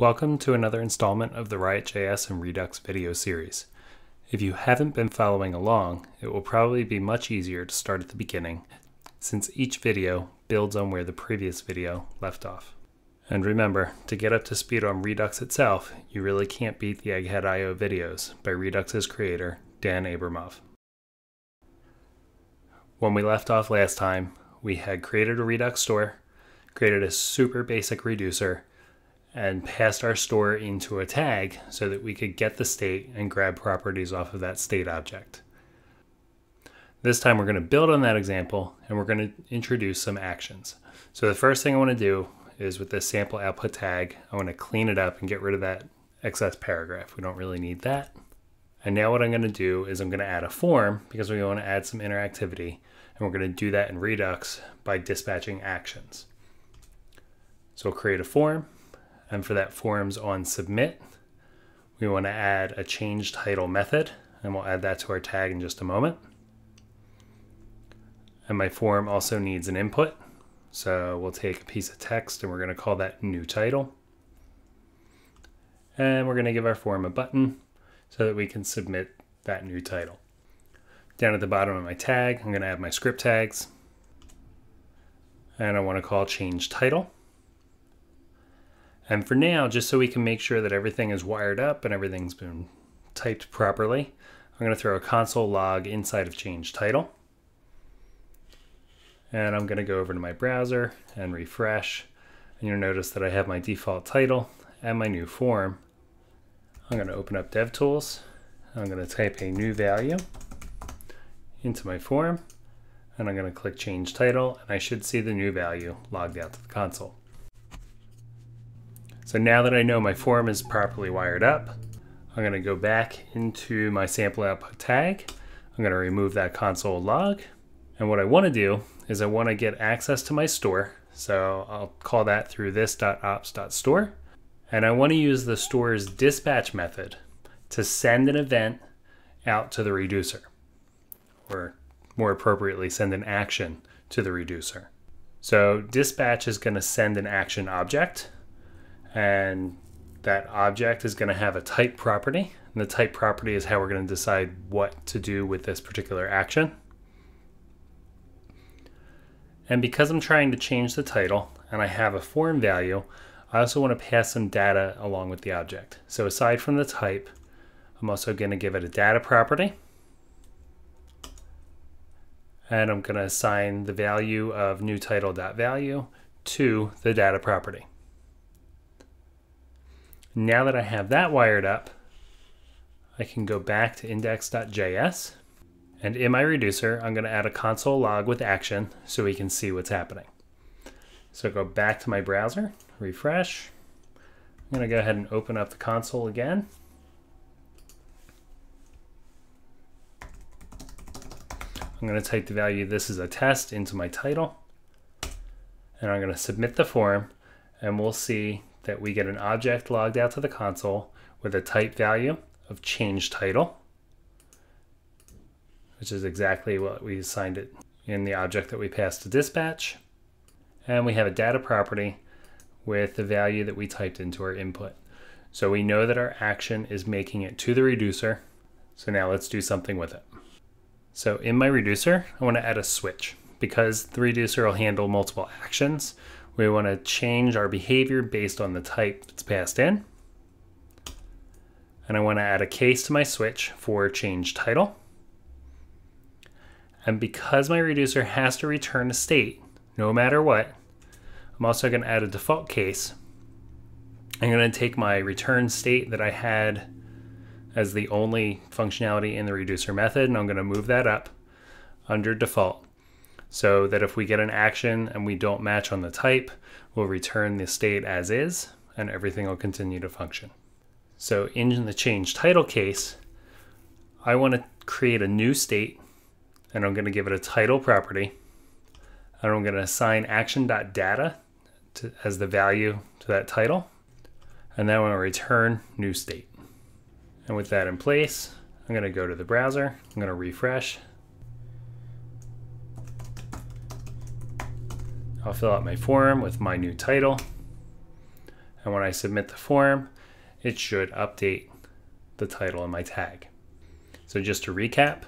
Welcome to another installment of the Riot.js and Redux video series. If you haven't been following along, it will probably be much easier to start at the beginning, since each video builds on where the previous video left off. And remember, to get up to speed on Redux itself, you really can't beat the Egghead.io videos by Redux's creator, Dan Abramov. When we left off last time, we had created a Redux store, created a super basic reducer, and passed our store into a tag so that we could get the state and grab properties off of that state object. This time we're going to build on that example and we're going to introduce some actions. So the first thing I want to do is with this sample output tag, I want to clean it up and get rid of that excess paragraph. We don't really need that. And now what I'm going to do is I'm going to add a form because we want to add some interactivity, and we're going to do that in Redux by dispatching actions. So we'll create a form. And for that forms on submit, we want to add a change title method, and we'll add that to our tag in just a moment. And my form also needs an input. So we'll take a piece of text and we're going to call that new title. And we're going to give our form a button so that we can submit that new title. Down at the bottom of my tag, I'm going to add my script tags. And I want to call change title. And for now, just so we can make sure that everything is wired up and everything's been typed properly, I'm going to throw a console log inside of change title. And I'm going to go over to my browser and refresh. And you'll notice that I have my default title and my new form. I'm going to open up DevTools. I'm going to type a new value into my form. And I'm going to click change title. And I should see the new value logged out to the console. So now that I know my form is properly wired up, I'm going to go back into my sample output tag. I'm going to remove that console log. And what I want to do is I want to get access to my store. So I'll call that through this.ops.store. And I want to use the store's dispatch method to send an event out to the reducer, or more appropriately, send an action to the reducer. So dispatch is going to send an action object. And that object is going to have a type property, and the type property is how we're going to decide what to do with this particular action. And because I'm trying to change the title and I have a form value, I also want to pass some data along with the object. So aside from the type, I'm also going to give it a data property, and I'm going to assign the value of new title.value to the data property. Now that I have that wired up, I can go back to index.js, and in my reducer, I'm going to add a console log with action so we can see what's happening. So go back to my browser, refresh. I'm going to go ahead and open up the console again. I'm going to type the value "this is a test" into my title, and I'm going to submit the form, and we'll see that we get an object logged out to the console with a type value of change title, which is exactly what we assigned it in the object that we passed to dispatch. And we have a data property with the value that we typed into our input. So we know that our action is making it to the reducer. So now let's do something with it. So in my reducer, I want to add a switch. Because the reducer will handle multiple actions, we want to change our behavior based on the type it's passed in. And I want to add a case to my switch for change title. And because my reducer has to return a state, no matter what, I'm also going to add a default case. I'm going to take my return state that I had as the only functionality in the reducer method, and I'm going to move that up under default, so that if we get an action and we don't match on the type, we'll return the state as is, and everything will continue to function. So in the change title case, I want to create a new state, and I'm going to give it a title property, and I'm going to assign action.data as the value to that title, and then I'm going to return new state. And with that in place, I'm going to go to the browser, I'm going to refresh, I'll fill out my form with my new title, And when I submit the form, it should update the title and my tag. So just to recap,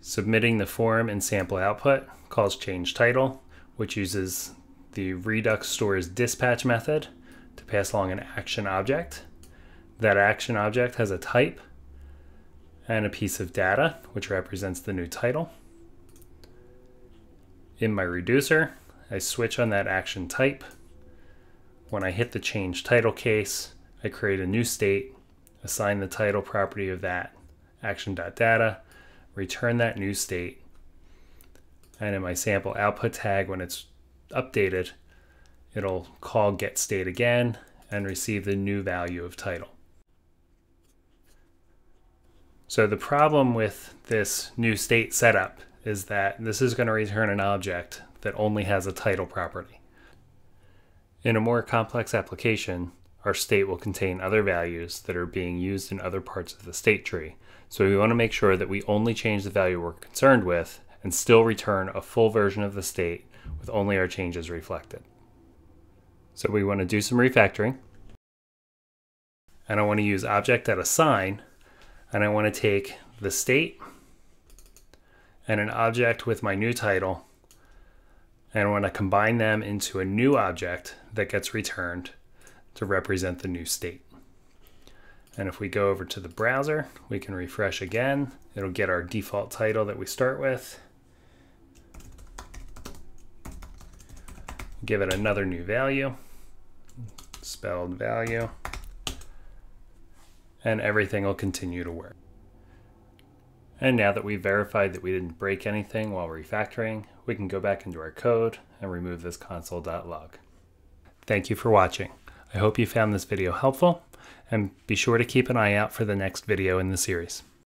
submitting the form and sample output calls change title, which uses the Redux stores dispatch method to pass along an action object. That action object has a type and a piece of data, which represents the new title. In my reducer, I switch on that action type. When I hit the change title case, I create a new state, assign the title property of that action.data, return that new state. And in my sample output tag, when it's updated, it'll call getState again and receive the new value of title. So the problem with this new state setup is that this is going to return an object that only has a title property. In a more complex application, our state will contain other values that are being used in other parts of the state tree. So we want to make sure that we only change the value we're concerned with and still return a full version of the state with only our changes reflected. So we want to do some refactoring. And I want to use object.assign, and I want to take the state and an object with my new title, and I want to combine them into a new object that gets returned to represent the new state. And if we go over to the browser, we can refresh again. It'll get our default title that we start with. Give it another new value, spelled value, and everything will continue to work. And now that we've verified that we didn't break anything while refactoring, we can go back into our code and remove this console.log. Thank you for watching. I hope you found this video helpful, and be sure to keep an eye out for the next video in the series.